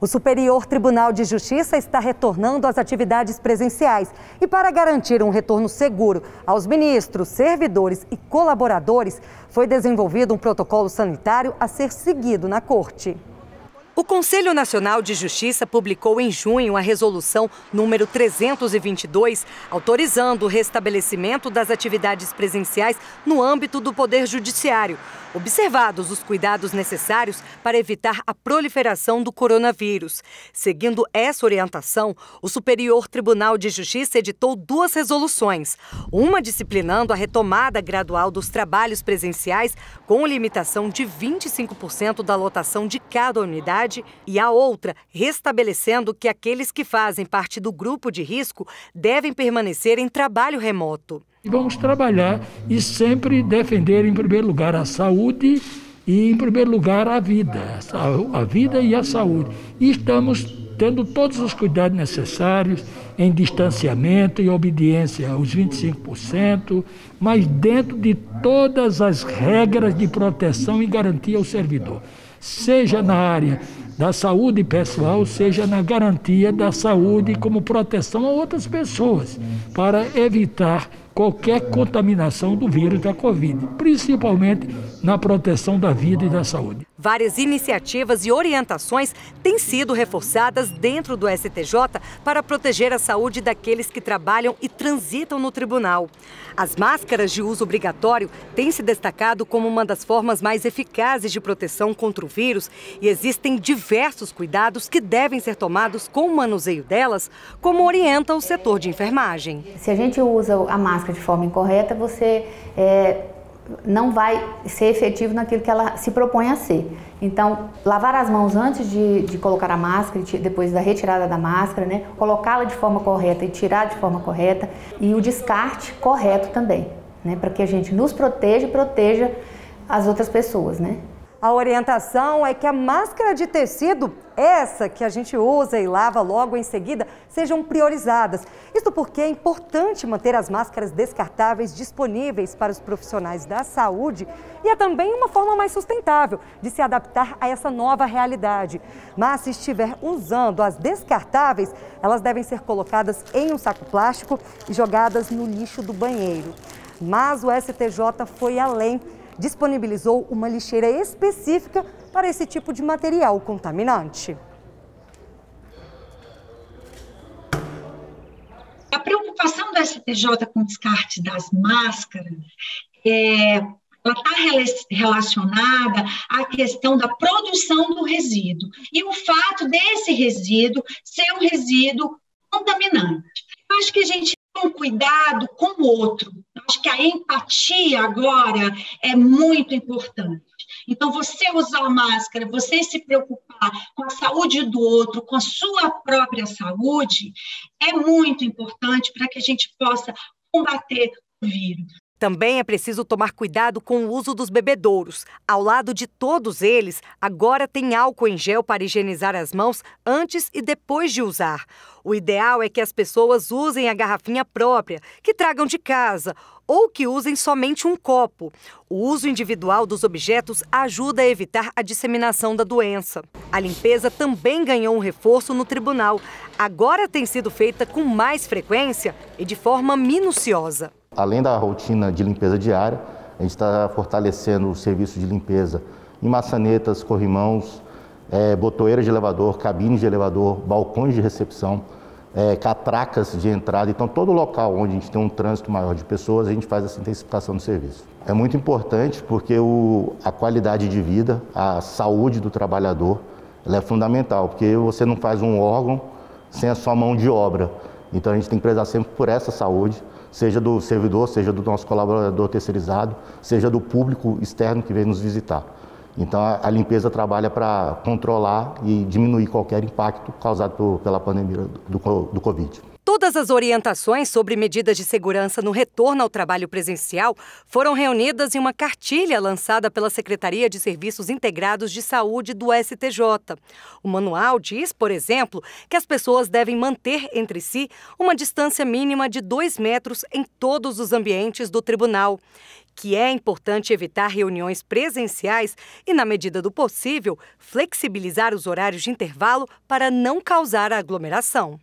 O Superior Tribunal de Justiça está retornando às atividades presenciais e, para garantir um retorno seguro aos ministros, servidores e colaboradores, foi desenvolvido um protocolo sanitário a ser seguido na Corte. O Conselho Nacional de Justiça publicou em junho a Resolução número 322, autorizando o restabelecimento das atividades presenciais no âmbito do Poder Judiciário, observados os cuidados necessários para evitar a proliferação do coronavírus. Seguindo essa orientação, o Superior Tribunal de Justiça editou duas resoluções, uma disciplinando a retomada gradual dos trabalhos presenciais com limitação de 25% da lotação de cada unidade, e a outra restabelecendo que aqueles que fazem parte do grupo de risco devem permanecer em trabalho remoto. Vamos trabalhar e sempre defender, em primeiro lugar, a saúde e, em primeiro lugar, a vida. A vida e a saúde. E estamos tendo todos os cuidados necessários em distanciamento e obediência aos 25%, mas dentro de todas as regras de proteção e garantia ao servidor. Seja na área da saúde pessoal, seja na garantia da saúde como proteção a outras pessoas, para evitar qualquer contaminação do vírus da Covid, principalmente na proteção da vida e da saúde. Várias iniciativas e orientações têm sido reforçadas dentro do STJ para proteger a saúde daqueles que trabalham e transitam no tribunal. As máscaras de uso obrigatório têm se destacado como uma das formas mais eficazes de proteção contra o vírus e existem diversos cuidados que devem ser tomados com o manuseio delas, como orienta o setor de enfermagem. Se a gente usa a máscara de forma incorreta, você não vai ser efetivo naquilo que ela se propõe a ser. Então, lavar as mãos antes de colocar a máscara, depois da retirada da máscara, né? Colocá-la de forma correta e tirar de forma correta, e o descarte correto também, né? Para que a gente nos proteja e proteja as outras pessoas, né? A orientação é que a máscara de tecido, essa que a gente usa e lava logo em seguida, sejam priorizadas. Isto porque é importante manter as máscaras descartáveis disponíveis para os profissionais da saúde e é também uma forma mais sustentável de se adaptar a essa nova realidade. Mas se estiver usando as descartáveis, elas devem ser colocadas em um saco plástico e jogadas no lixo do banheiro. Mas o STJ foi além. Disponibilizou uma lixeira específica para esse tipo de material contaminante. A preocupação do STJ com o descarte das máscaras ela está relacionada à questão da produção do resíduo e o fato desse resíduo ser um resíduo contaminante. Eu acho que a gente um cuidado com o outro. Acho que a empatia agora é muito importante. Então, você usar máscara, você se preocupar com a saúde do outro, com a sua própria saúde, é muito importante para que a gente possa combater o vírus. Também é preciso tomar cuidado com o uso dos bebedouros. Ao lado de todos eles, agora tem álcool em gel para higienizar as mãos antes e depois de usar. O ideal é que as pessoas usem a garrafinha própria, que tragam de casa, ou que usem somente um copo. O uso individual dos objetos ajuda a evitar a disseminação da doença. A limpeza também ganhou um reforço no tribunal. Agora tem sido feita com mais frequência e de forma minuciosa. Além da rotina de limpeza diária, a gente está fortalecendo o serviço de limpeza em maçanetas, corrimãos, botoeiras de elevador, cabines de elevador, balcões de recepção, catracas de entrada. Então, todo local onde a gente tem um trânsito maior de pessoas, a gente faz essa intensificação do serviço. É muito importante porque a qualidade de vida, a saúde do trabalhador, ela é fundamental, porque você não faz um órgão sem a sua mão de obra. Então, a gente tem que prezar sempre por essa saúde, seja do servidor, seja do nosso colaborador terceirizado, seja do público externo que vem nos visitar. Então, a limpeza trabalha para controlar e diminuir qualquer impacto causado pela pandemia do Covid. Todas as orientações sobre medidas de segurança no retorno ao trabalho presencial foram reunidas em uma cartilha lançada pela Secretaria de Serviços Integrados de Saúde do STJ. O manual diz, por exemplo, que as pessoas devem manter entre si uma distância mínima de 2 metros em todos os ambientes do tribunal, que é importante evitar reuniões presenciais e, na medida do possível, flexibilizar os horários de intervalo para não causar aglomeração.